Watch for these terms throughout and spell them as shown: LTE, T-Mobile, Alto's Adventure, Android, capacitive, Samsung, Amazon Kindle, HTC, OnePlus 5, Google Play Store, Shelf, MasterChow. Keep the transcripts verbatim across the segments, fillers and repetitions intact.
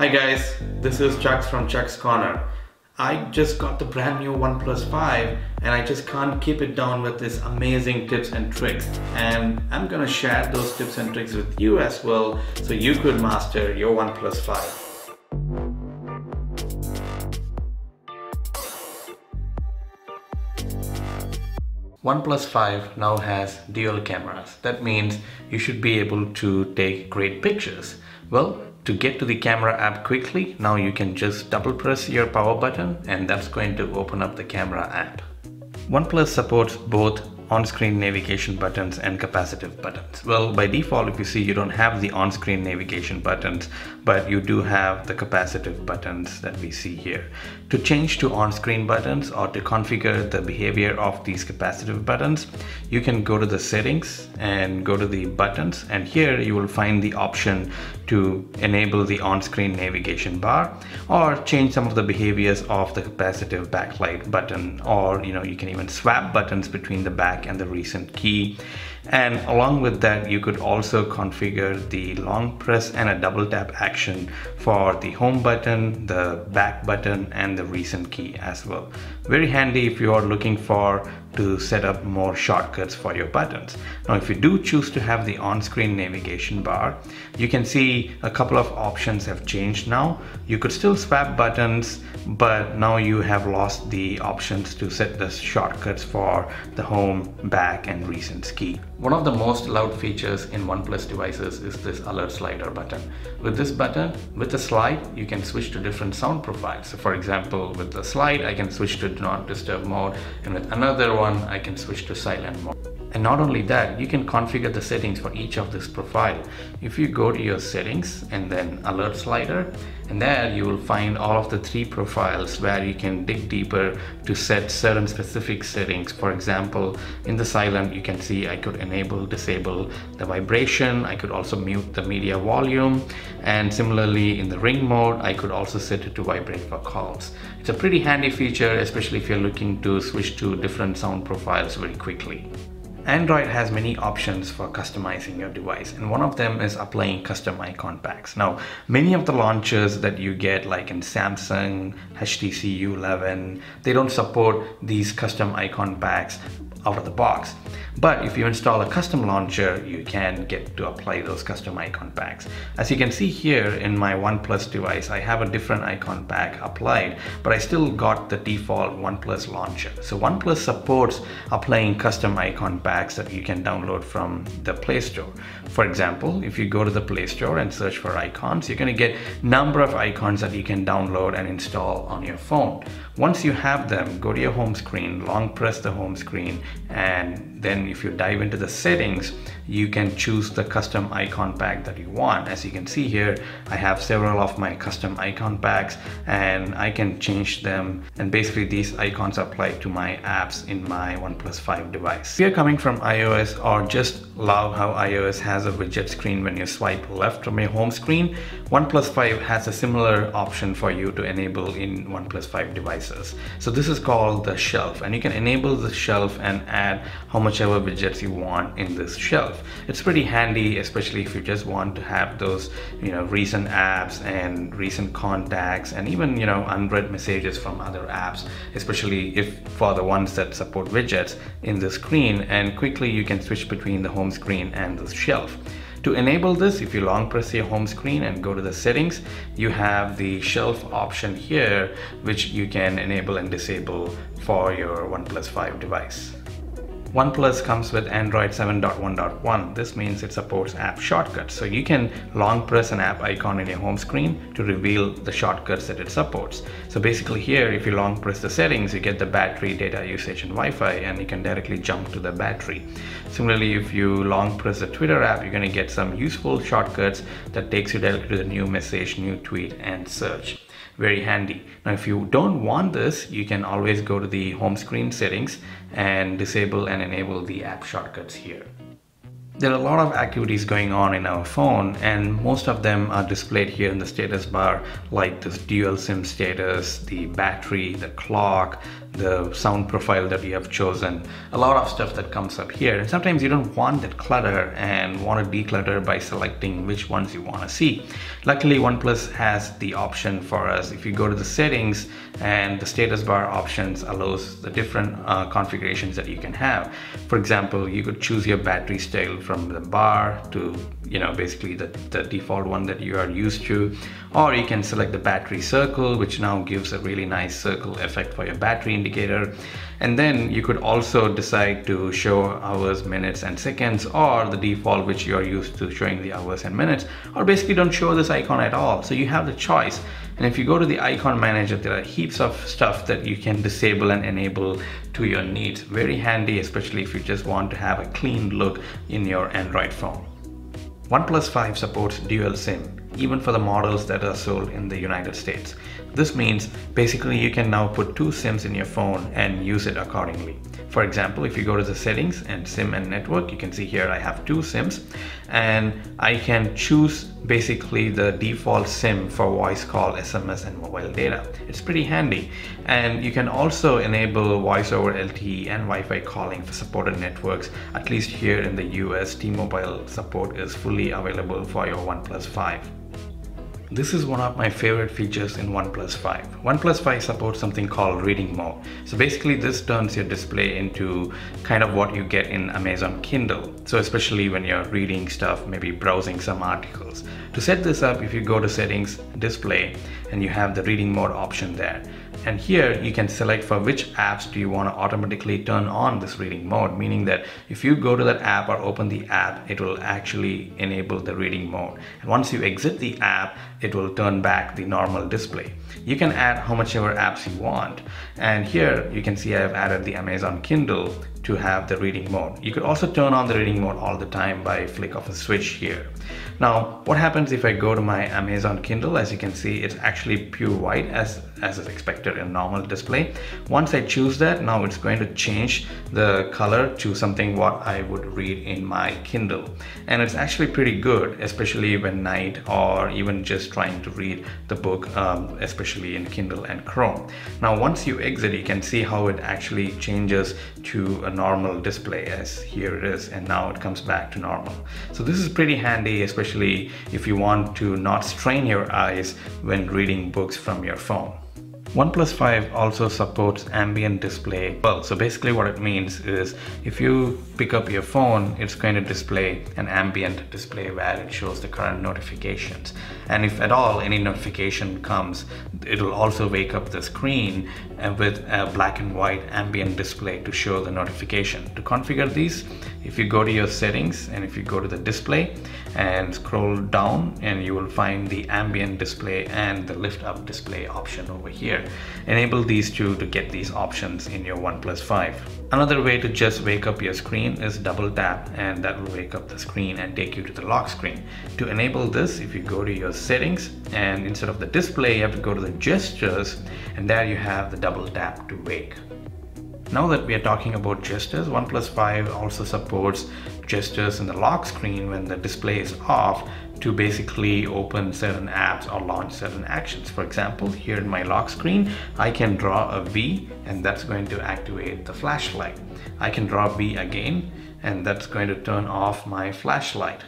Hi guys, this is Chucks from Chucks Corner. I just got the brand new OnePlus five and I just can't keep it down with these amazing tips and tricks, and I'm gonna share those tips and tricks with you as well so you could master your OnePlus five. OnePlus five now has dual cameras. That means you should be able to take great pictures. Well, to get to the camera app quickly, now you can just double press your power button and that's going to open up the camera app. OnePlus supports both on-screen navigation buttons and capacitive buttons. Well, by default, if you see, you don't have the on-screen navigation buttons, but you do have the capacitive buttons that we see here. To change to on-screen buttons or to configure the behavior of these capacitive buttons, you can go to the settings and go to the buttons, and here you will find the option to enable the on-screen navigation bar or change some of the behaviors of the capacitive backlight button, or you know, you can even swap buttons between the back and the recent key. And along with that, you could also configure the long press and a double tap action for the home button, the back button, and the recent key as well. Very handy if you are looking for to set up more shortcuts for your buttons. Now, if you do choose to have the on-screen navigation bar, you can see a couple of options have changed now. You could still swap buttons, but now you have lost the options to set the shortcuts for the home, back, and recent key. One of the most loved features in OnePlus devices is this alert slider button. With this button, with the slide, you can switch to different sound profiles. So for example, with the slide, I can switch to do not disturb mode, and with another one, I can switch to silent mode. And not only that, you can configure the settings for each of this profile. If you go to your settings and then alert slider, and there you will find all of the three profiles where you can dig deeper to set certain specific settings. For example, in the silent, you can see I could enable, disable the vibration. I could also mute the media volume. And similarly in the ring mode, I could also set it to vibrate for calls. It's a pretty handy feature, especially if you're looking to switch to different sound profiles very quickly. Android has many options for customizing your device, and one of them is applying custom icon packs. Now, many of the launchers that you get, like in Samsung, H T C U eleven, they don't support these custom icon packs out of the box. But if you install a custom launcher, you can get to apply those custom icon packs. As you can see here in my OnePlus device, I have a different icon pack applied, but I still got the default OnePlus launcher. So OnePlus supports applying custom icon packs that you can download from the Play Store. For example, if you go to the Play Store and search for icons, you're going to get a number of icons that you can download and install on your phone. Once you have them, go to your home screen, long press the home screen, and then if you dive into the settings, you can choose the custom icon pack that you want. As you can see here, I have several of my custom icon packs and I can change them, and basically these icons apply to my apps in my OnePlus five device. If you're coming from iOS or just love how iOS has a widget screen when you swipe left from your home screen, OnePlus five has a similar option for you to enable in OnePlus five devices. So this is called the shelf, and you can enable the shelf and add how much ever widgets you want in this shelf. It's pretty handy, especially if you just want to have those, you know, recent apps and recent contacts, and even, you know, unread messages from other apps, especially if for the ones that support widgets in the screen, and quickly you can switch between the home screen and the shelf. To enable this, if you long press your home screen and go to the settings, you have the shelf option here, which you can enable and disable for your OnePlus five device. OnePlus comes with Android seven point one point one. This means it supports app shortcuts. So you can long press an app icon in your home screen to reveal the shortcuts that it supports. So basically here, if you long press the settings, you get the battery, data usage, and Wi-Fi, and you can directly jump to the battery. Similarly, if you long press the Twitter app, you're gonna get some useful shortcuts that takes you directly to the new message, new tweet, and search. Very handy. Now, if you don't want this, you can always go to the home screen settings and disable and enable the app shortcuts here. There are a lot of activities going on in our phone, and most of them are displayed here in the status bar, like this dual SIM status, the battery, the clock, the sound profile that you have chosen, a lot of stuff that comes up here. And sometimes you don't want that clutter and want to declutter by selecting which ones you want to see. Luckily, OnePlus has the option for us. If you go to the settings and the status bar options allows the different uh, configurations that you can have. For example, you could choose your battery style from the bar to, you know, basically the, the default one that you are used to, or you can select the battery circle, which now gives a really nice circle effect for your battery indicator. And then you could also decide to show hours, minutes and seconds, or the default which you are used to showing the hours and minutes, or basically don't show this icon at all. So you have the choice. And if you go to the icon manager, there are heaps of stuff that you can disable and enable to your needs. Very handy, especially if you just want to have a clean look in your Android phone. OnePlus five supports dual SIM, even for the models that are sold in the United States. This means basically you can now put two SIMs in your phone and use it accordingly. For example, if you go to the settings and SIM and network, you can see here I have two SIMs, and I can choose basically the default SIM for voice call, S M S and mobile data. It's pretty handy. And you can also enable voice over L T E and Wi-Fi calling for supported networks. At least here in the U S, T-Mobile support is fully available for your OnePlus five. This is one of my favorite features in OnePlus five. OnePlus five supports something called reading mode. So basically this turns your display into kind of what you get in Amazon Kindle. So especially when you're reading stuff, maybe browsing some articles. To set this up, if you go to settings, display, and you have the reading mode option there. And here you can select for which apps do you want to automatically turn on this reading mode, meaning that if you go to that app or open the app, it will actually enable the reading mode. And once you exit the app, it will turn back the normal display. You can add how much ever apps you want. And here you can see I've added the Amazon Kindle to have the reading mode. You could also turn on the reading mode all the time by flick of a switch here. Now, what happens if I go to my Amazon Kindle? As you can see, it's actually pure white as, as is expected in normal display. Once I choose that, now it's going to change the color to something what I would read in my Kindle. And it's actually pretty good, especially when night or even just trying to read the book, um, especially in Kindle and Chrome. Now, once you exit, you can see how it actually changes to a normal display, as here it is, and now it comes back to normal. So this is pretty handy, especially if you want to not strain your eyes when reading books from your phone. OnePlus five also supports ambient display well. So basically what it means is if you pick up your phone, it's going to display an ambient display where it shows the current notifications. And if at all any notification comes, it'll also wake up the screen with a black and white ambient display to show the notification. To configure these, if you go to your settings and if you go to the display and scroll down, and you will find the ambient display and the lift up display option over here. Enable these two to get these options in your OnePlus five. Another way to just wake up your screen is double tap, and that will wake up the screen and take you to the lock screen. To enable this, if you go to your settings and instead of the display, you have to go to the gestures, and there you have the double tap to wake. Now that we are talking about gestures, OnePlus five also supports gestures in the lock screen when the display is off to basically open certain apps or launch certain actions. For example, here in my lock screen, I can draw a V, and that's going to activate the flashlight. I can draw V again, and that's going to turn off my flashlight.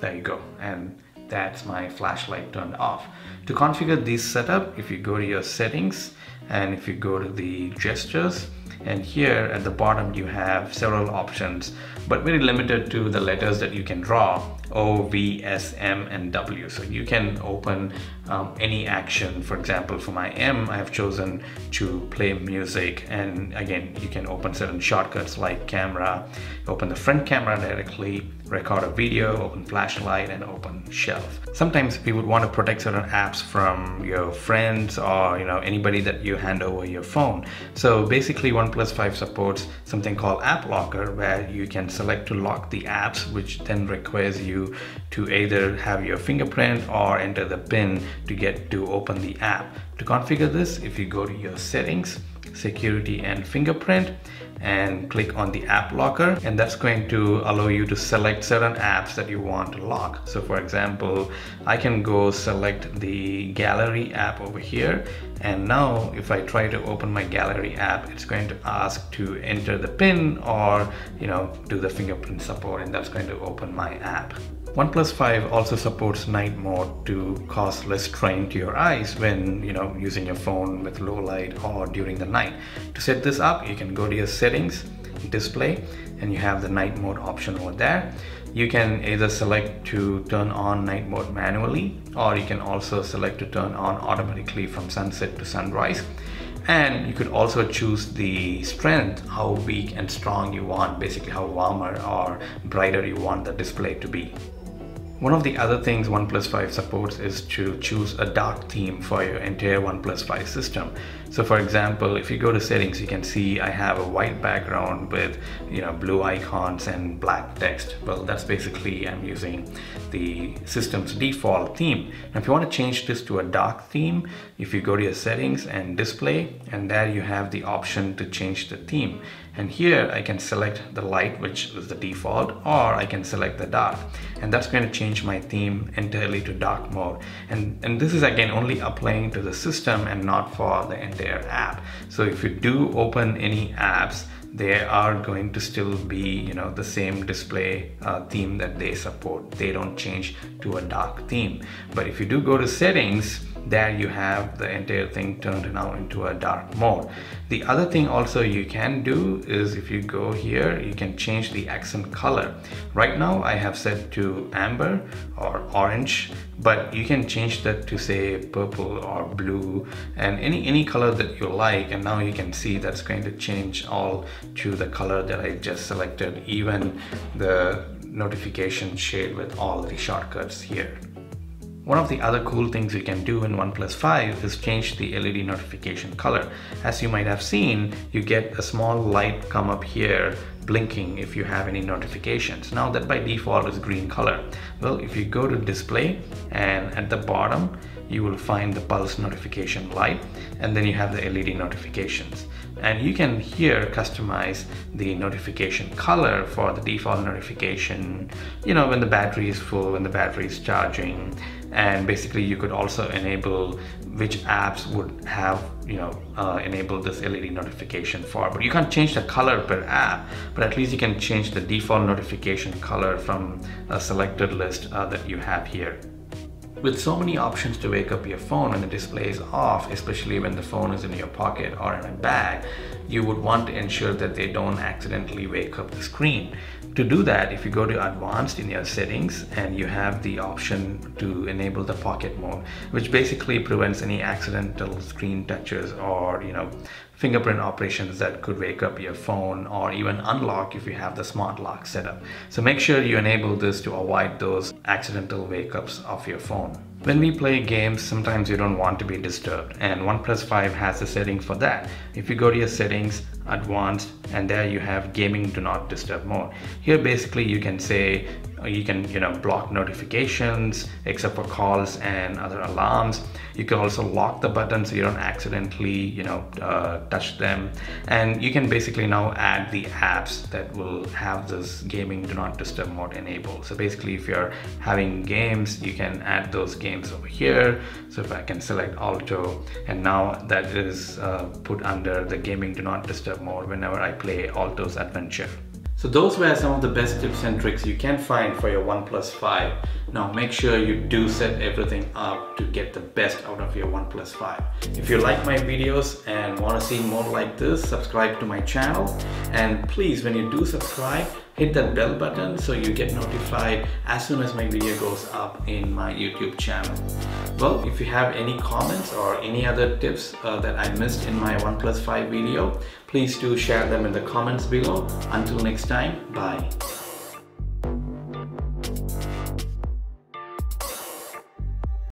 There you go. And that's my flashlight turned off. To configure this setup, if you go to your settings and if you go to the gestures, and here at the bottom you have several options, but very limited to the letters that you can draw, O, V, S, M and W. So you can open um, any action. For example, for my M, I have chosen to play music, and again you can open certain shortcuts like camera, open the front camera directly, record a video, open flashlight and open shelf. Sometimes we would want to protect certain apps from your friends or, you know, anybody that you hand over your phone. So basically OnePlus five supports something called app locker, where you can select to lock the apps, which then requires you to either have your fingerprint or enter the PIN to get to open the app. To configure this, if you go to your settings security and fingerprint, and click on the app locker, and that's going to allow you to select certain apps that you want to lock. So for example, I can go select the gallery app over here, and now if I try to open my gallery app, it's going to ask to enter the PIN or, you know, do the fingerprint support, and that's going to open my app. OnePlus five also supports night mode to cause less strain to your eyes when, you know, using your phone with low light or during the night. To set this up, you can go to your settings, display, and you have the night mode option over there. You can either select to turn on night mode manually, or you can also select to turn on automatically from sunset to sunrise. And you could also choose the strength, how weak and strong you want, basically how warmer or brighter you want the display to be. One of the other things OnePlus five supports is to choose a dark theme for your entire OnePlus five system. So for example, if you go to settings, you can see I have a white background with, you know, blue icons and black text. Well, that's basically, I'm using the system's default theme. Now, if you want to change this to a dark theme, if you go to your settings and display, and there you have the option to change the theme. And here I can select the light, which is the default, or I can select the dark, and that's going to change my theme entirely to dark mode. And, and this is again only applying to the system and not for the entire app. So if you do open any apps, they are going to still be, you know, the same display uh, theme that they support. They don't change to a dark theme. But if you do go to settings, there you have the entire thing turned now into a dark mode. The other thing also you can do is, if you go here, you can change the accent color. Right now I have set to amber or orange, but you can change that to say purple or blue and any any color that you like, and now you can see that's going to change all to the color that I just selected, even the notification shade with all the shortcuts here. One of the other cool things you can do in OnePlus five is change the L E D notification color. As you might have seen, you get a small light come up here blinking if you have any notifications. Now that by default is green color. Well, if you go to display, and at the bottom you will find the pulse notification light, and then you have the L E D notifications. And you can here customize the notification color for the default notification, you know, when the battery is full, when the battery is charging. And basically you could also enable which apps would have, you know, uh, enabled this L E D notification for. But you can't change the color per app, but at least you can change the default notification color from a selected list uh, that you have here. With so many options to wake up your phone when the display is off, especially when the phone is in your pocket or in a bag, you would want to ensure that they don't accidentally wake up the screen. To do that, if you go to advanced in your settings, and you have the option to enable the pocket mode, which basically prevents any accidental screen touches or, you know, fingerprint operations that could wake up your phone or even unlock if you have the smart lock setup. So make sure you enable this to avoid those accidental wake-ups of your phone. When we play games, sometimes you don't want to be disturbed, and OnePlus five has a setting for that. If you go to your settings, advanced, and there you have gaming do not disturb mode. Here basically you can say, you can, you know, block notifications except for calls and other alarms. You can also lock the button so you don't accidentally, you know, uh, touch them. And you can basically now add the apps that will have this gaming do not disturb mode enabled. So basically if you're having games, you can add those games over here. So if I can select Alto, and now that is uh, put under the gaming do not disturb mode whenever I play Alto's Adventure. So those were some of the best tips and tricks you can find for your OnePlus five. Now make sure you do set everything up to get the best out of your OnePlus five. If you like my videos and want to see more like this, subscribe to my channel, and please, when you do subscribe, hit that bell button so you get notified as soon as my video goes up in my YouTube channel. Well, if you have any comments or any other tips uh, that I missed in my OnePlus five video, please do share them in the comments below. Until next time, bye.